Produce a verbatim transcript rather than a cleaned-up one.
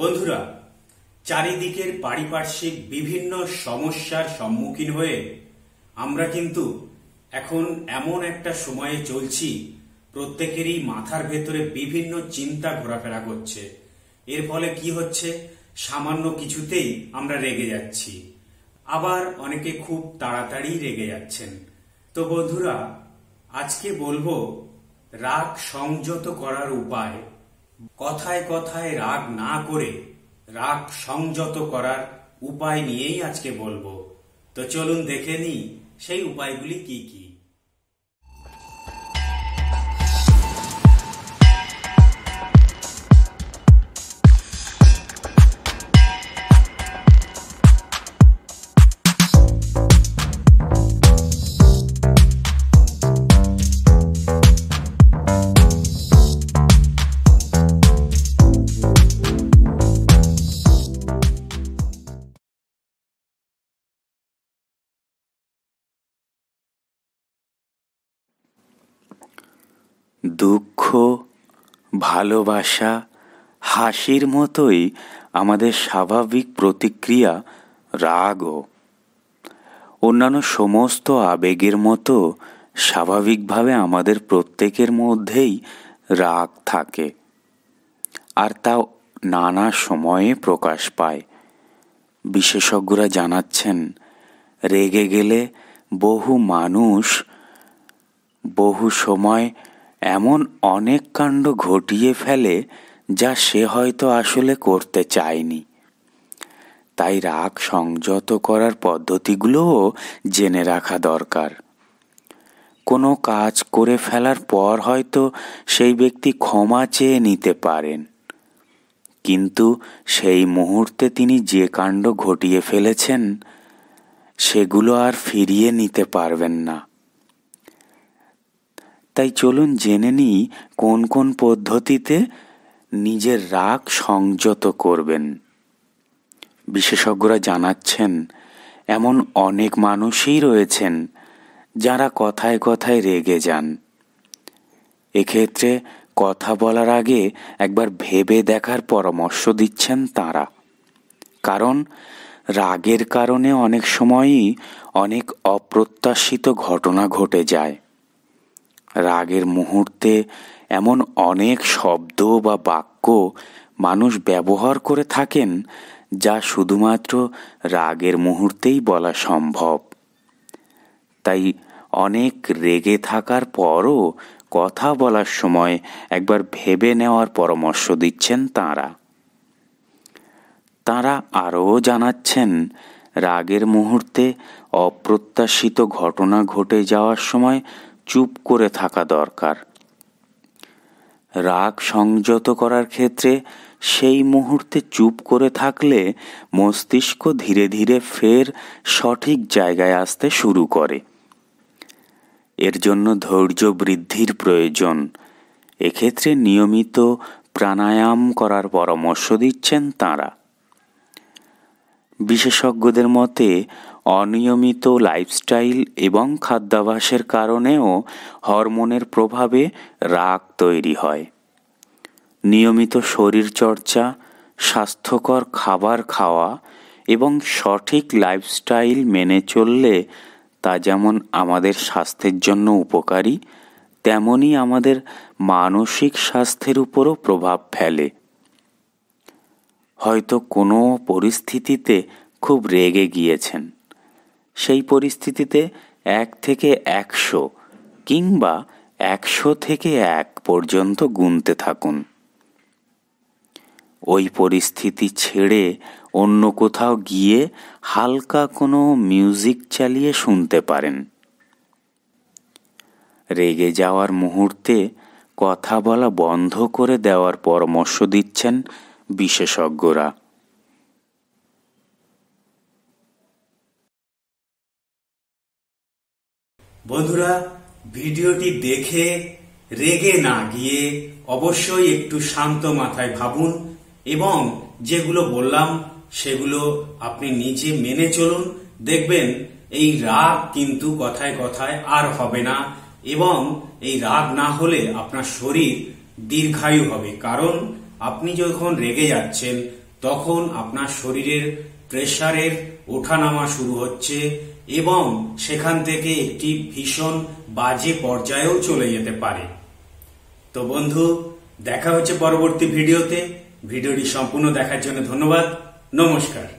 বন্ধুরা, চারিদিকের পারিপার্শ্বিক বিভিন্ন সমস্যার সম্মুখীন হয়ে আমরা কিন্তু এখন এমন একটা সময়ে চলছি, প্রত্যেকেরই মাথার ভেতরে বিভিন্ন চিন্তা ঘোরাফেরা করছে। এর ফলে কি হচ্ছে, সামান্য কিছুতেই আমরা রেগে যাচ্ছি, আবার অনেকে খুব তাড়াতাড়ি রেগে যাচ্ছেন। তো বন্ধুরা, আজকে বলবো রাগ সংযত করার উপায়, কথায় কথায় রাগ না করে রাগ সংযত করার উপায় নিয়েই আজকে বলবো। তো চলুন দেখে নিই সেই উপায়গুলি কি কি। দুঃখ, ভালোবাসা, হাসির মতোই আমাদের স্বাভাবিক প্রতিক্রিয়া রাগও। অন্যান্য সমস্ত আবেগের মতো স্বাভাবিকভাবে আমাদের প্রত্যেকের মধ্যেই রাগ থাকে, আর তা নানা সময়ে প্রকাশ পায়। বিশেষজ্ঞরা জানাচ্ছেন, রেগে গেলে বহু মানুষ বহু সময় এমন অনেক কাণ্ড ঘটিয়ে ফেলে যা সে হয়তো আসলে করতে চায়নি। তাই রাগ সংযত করার পদ্ধতিগুলোও জেনে রাখা দরকার। কোনো কাজ করে ফেলার পর হয়তো সেই ব্যক্তি ক্ষমা চেয়ে নিতে পারেন, কিন্তু সেই মুহূর্তে তিনি যে কাণ্ড ঘটিয়ে ফেলেছেন সেগুলো আর ফিরিয়ে নিতে পারবেন না। তাই চলুন জেনে নিই কোন কোন পদ্ধতিতে নিজের রাগ সংযত করবেন। বিশেষজ্ঞরা জানাচ্ছেন, এমন অনেক মানুষই রয়েছেন যারা কথায় কথায় রেগে যান। এক্ষেত্রে কথা বলার আগে একবার ভেবে দেখার পরামর্শ দিচ্ছেন তাঁরা, কারণ রাগের কারণে অনেক সময়ই অনেক অপ্রত্যাশিত ঘটনা ঘটে যায়। রাগের মুহূর্তে এমন অনেক শব্দ বা বাক্য মানুষ ব্যবহার করে থাকেন যা শুধুমাত্র রাগের মুহূর্তেই বলা সম্ভব। তাই অনেক রেগে থাকার পরও কথা বলার সময় একবার ভেবে নেওয়ার পরামর্শ দিচ্ছেন তাঁরা। তাঁরা আরও জানাচ্ছেন, রাগের মুহূর্তে অপ্রত্যাশিত ঘটনা ঘটে যাওয়ার সময় চুপ করে থাকা দরকার। রাগ সংযত করার ক্ষেত্রে সেই মুহূর্তে চুপ করে থাকলে মস্তিষ্ক ধীরে ধীরে ফের সঠিক জায়গায় আসতে শুরু করে। এর জন্য ধৈর্য বৃদ্ধির প্রয়োজন। এক্ষেত্রে নিয়মিত প্রাণায়াম করার পরামর্শ দিচ্ছেন তাঁরা। বিশেষজ্ঞদের মতে, অনিয়মিত লাইফস্টাইল এবং খাদ্যাভ্যাসের কারণেও হরমোনের প্রভাবে রাগ তৈরি হয়। নিয়মিত শরীরচর্চা, স্বাস্থ্যকর খাবার খাওয়া এবং সঠিক লাইফস্টাইল মেনে চললে তা যেমন আমাদের স্বাস্থ্যের জন্য উপকারী, তেমনি আমাদের মানসিক স্বাস্থ্যের উপরও প্রভাব ফেলে। হয়তো কোনো পরিস্থিতিতে খুব রেগে গিয়েছেন, সেই পরিস্থিতিতে এক থেকে একশো কিংবা একশো থেকে এক পর্যন্ত গুনতে থাকুন। ওই পরিস্থিতি ছেড়ে অন্য কোথাও গিয়ে হালকা কোনো মিউজিক চালিয়ে শুনতে পারেন। রেগে যাওয়ার মুহূর্তে কথা বলা বন্ধ করে দেওয়ার পরামর্শ দিচ্ছেন বিশেষজ্ঞরা। বন্ধুরা, ভিডিওটি দেখে রেগে না গিয়ে অবশ্যই একটু শান্ত মাথায় ভাবুন এবং যেগুলো বললাম সেগুলো আপনি নিজে মেনে চলুন। দেখবেন এই রাগ কিন্তু কথায় কথায় আর হবে না, এবং এই রাগ না হলে আপনার শরীর দীর্ঘায়ু হবে। কারণ আপনি যখন রেগে যাচ্ছেন তখন আপনার শরীরের প্রেসারের ওঠানামা শুরু হচ্ছে এবং সেখান থেকে একটি ভীষণ বাজে পর্যায়েও চলে যেতে পারে। তো বন্ধু, দেখা হচ্ছে পরবর্তী ভিডিওতে। ভিডিওটি সম্পূর্ণ দেখার জন্য ধন্যবাদ। নমস্কার।